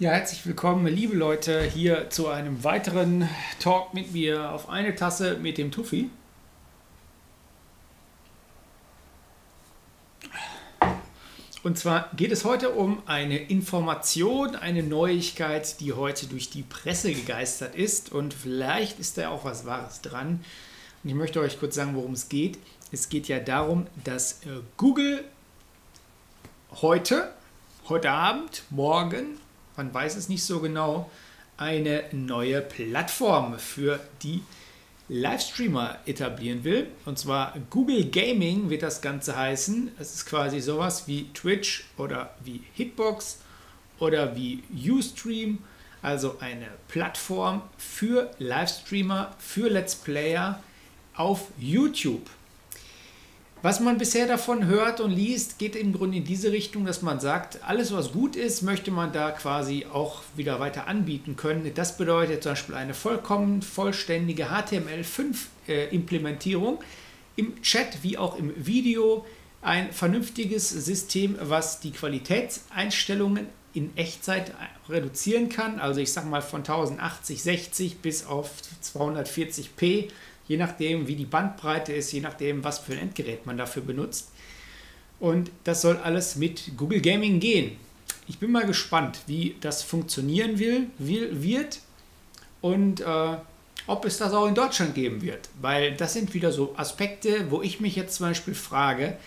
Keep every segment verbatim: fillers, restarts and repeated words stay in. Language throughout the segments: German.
Ja, herzlich willkommen, liebe Leute, hier zu einem weiteren Talk mit mir auf eine Tasse mit dem Tuffi. Und zwar geht es heute um eine Information, eine Neuigkeit, die heute durch die Presse gegeistert ist. Und vielleicht ist da auch was Wahres dran. Und ich möchte euch kurz sagen, worum es geht. Es geht ja darum, dass Google heute, heute Abend, morgen, man weiß es nicht so genau, eine neue Plattform für die Livestreamer etablieren will. Und zwar Google Gaming wird das Ganze heißen. Es ist quasi sowas wie Twitch oder wie Hitbox oder wie Ustream. Also eine Plattform für Livestreamer, für Let's Player auf YouTube. Was man bisher davon hört und liest, geht im Grunde in diese Richtung, dass man sagt, alles was gut ist, möchte man da quasi auch wieder weiter anbieten können. Das bedeutet zum Beispiel eine vollkommen vollständige H T M L fünf Implementierung im Chat wie auch im Video, ein vernünftiges System, was die Qualitätseinstellungen in Echtzeit reduzieren kann. Also ich sage mal von tausendachtzig, sechzig bis auf zweihundertvierzig p. Je nachdem, wie die Bandbreite ist, je nachdem, was für ein Endgerät man dafür benutzt. Und das soll alles mit Google Gaming gehen. Ich bin mal gespannt, wie das funktionieren will, will, wird und äh, ob es das auch in Deutschland geben wird. Weil das sind wieder so Aspekte, wo ich mich jetzt zum Beispiel frage.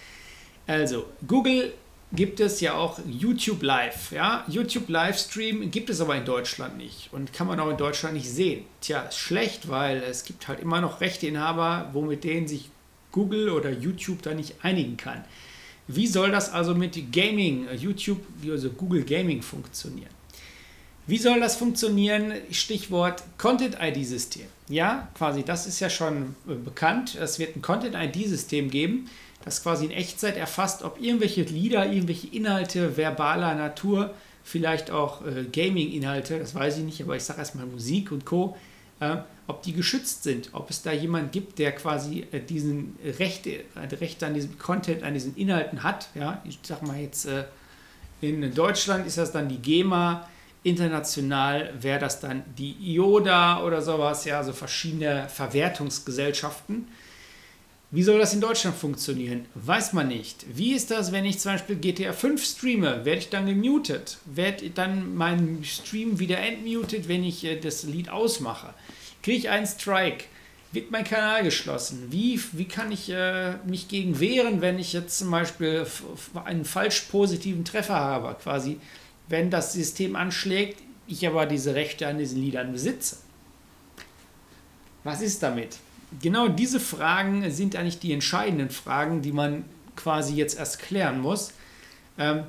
Also Google gibt es ja auch YouTube Live. Ja? YouTube Livestream gibt es aber in Deutschland nicht und kann man auch in Deutschland nicht sehen. Tja, ist schlecht, weil es gibt halt immer noch Rechteinhaber, womit denen sich Google oder YouTube da nicht einigen kann. Wie soll das also mit Gaming, YouTube, also Google Gaming funktionieren? Wie soll das funktionieren? Stichwort Content I D System. Ja, quasi, das ist ja schon bekannt. Es wird ein Content I D System geben, das quasi in Echtzeit erfasst, ob irgendwelche Lieder, irgendwelche Inhalte verbaler Natur, vielleicht auch äh, Gaming-Inhalte, das weiß ich nicht, aber ich sage erstmal Musik und Co., äh, ob die geschützt sind, ob es da jemand gibt, der quasi äh, diesen Recht, äh, Recht an diesem Content, an diesen Inhalten hat. Ja? Ich sage mal jetzt, äh, in Deutschland ist das dann die GEMA, international wäre das dann die I O D A oder sowas, ja, also verschiedene Verwertungsgesellschaften. Wie soll das in Deutschland funktionieren? Weiß man nicht. Wie ist das, wenn ich zum Beispiel G T A fünf streame? Werde ich dann gemutet? Werde dann mein Stream wieder entmutet, wenn ich äh, das Lied ausmache? Kriege ich einen Strike? Wird mein Kanal geschlossen? Wie, wie kann ich äh, mich gegen wehren, wenn ich jetzt zum Beispiel einen falsch positiven Treffer habe? Quasi, wenn das System anschlägt, ich aber diese Rechte an diesen Liedern besitze. Was ist damit? Genau diese Fragen sind eigentlich die entscheidenden Fragen, die man quasi jetzt erst klären muss. Ähm,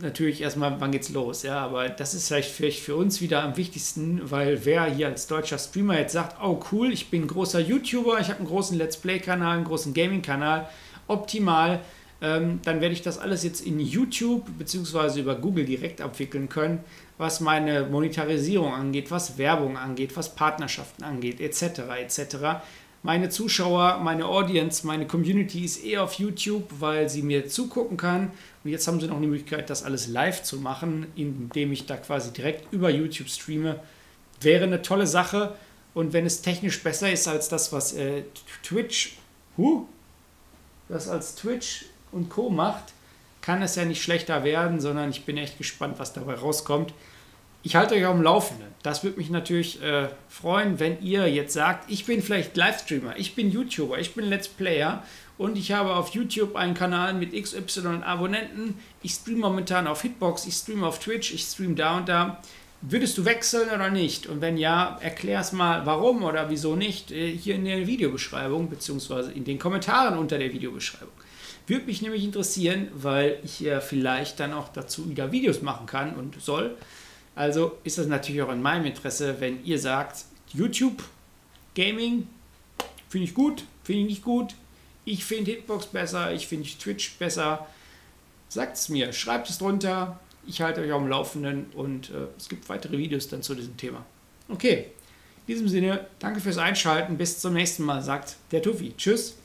natürlich erstmal, wann geht's los? Ja, aber das ist vielleicht, vielleicht für uns wieder am wichtigsten, weil wer hier als deutscher Streamer jetzt sagt, oh cool, ich bin großer YouTuber, ich habe einen großen Let's Play-Kanal, einen großen Gaming-Kanal, optimal, ähm, dann werde ich das alles jetzt in YouTube bzw. über Google direkt abwickeln können, was meine Monetarisierung angeht, was Werbung angeht, was Partnerschaften angeht, et cetera et cetera. Meine Zuschauer, meine Audience, meine Community ist eh auf YouTube, weil sie mir zugucken kann. Und jetzt haben sie noch die Möglichkeit, das alles live zu machen, indem ich da quasi direkt über YouTube streame. Wäre eine tolle Sache. Und wenn es technisch besser ist als das, was äh, Twitch, huh, das als Twitch und Co. macht, kann es ja nicht schlechter werden, sondern ich bin echt gespannt, was dabei rauskommt. Ich halte euch auf dem Laufenden. Das würde mich natürlich äh, freuen, wenn ihr jetzt sagt, ich bin vielleicht Livestreamer, ich bin YouTuber, ich bin Let's Player und ich habe auf YouTube einen Kanal mit X Y Abonnenten. Ich streame momentan auf Hitbox, ich streame auf Twitch, ich streame da und da. Würdest du wechseln oder nicht? Und wenn ja, erklär's mal, warum oder wieso nicht, hier in der Videobeschreibung bzw. in den Kommentaren unter der Videobeschreibung. Würde mich nämlich interessieren, weil ich ja vielleicht dann auch dazu wieder Videos machen kann und soll. Also ist das natürlich auch in meinem Interesse, wenn ihr sagt, YouTube, Gaming, finde ich gut, finde ich nicht gut, ich finde Hitbox besser, ich finde Twitch besser, sagt es mir, schreibt es drunter, ich halte euch auf dem Laufenden und äh, es gibt weitere Videos dann zu diesem Thema. Okay, in diesem Sinne, danke fürs Einschalten, bis zum nächsten Mal, sagt der Tuffi. Tschüss.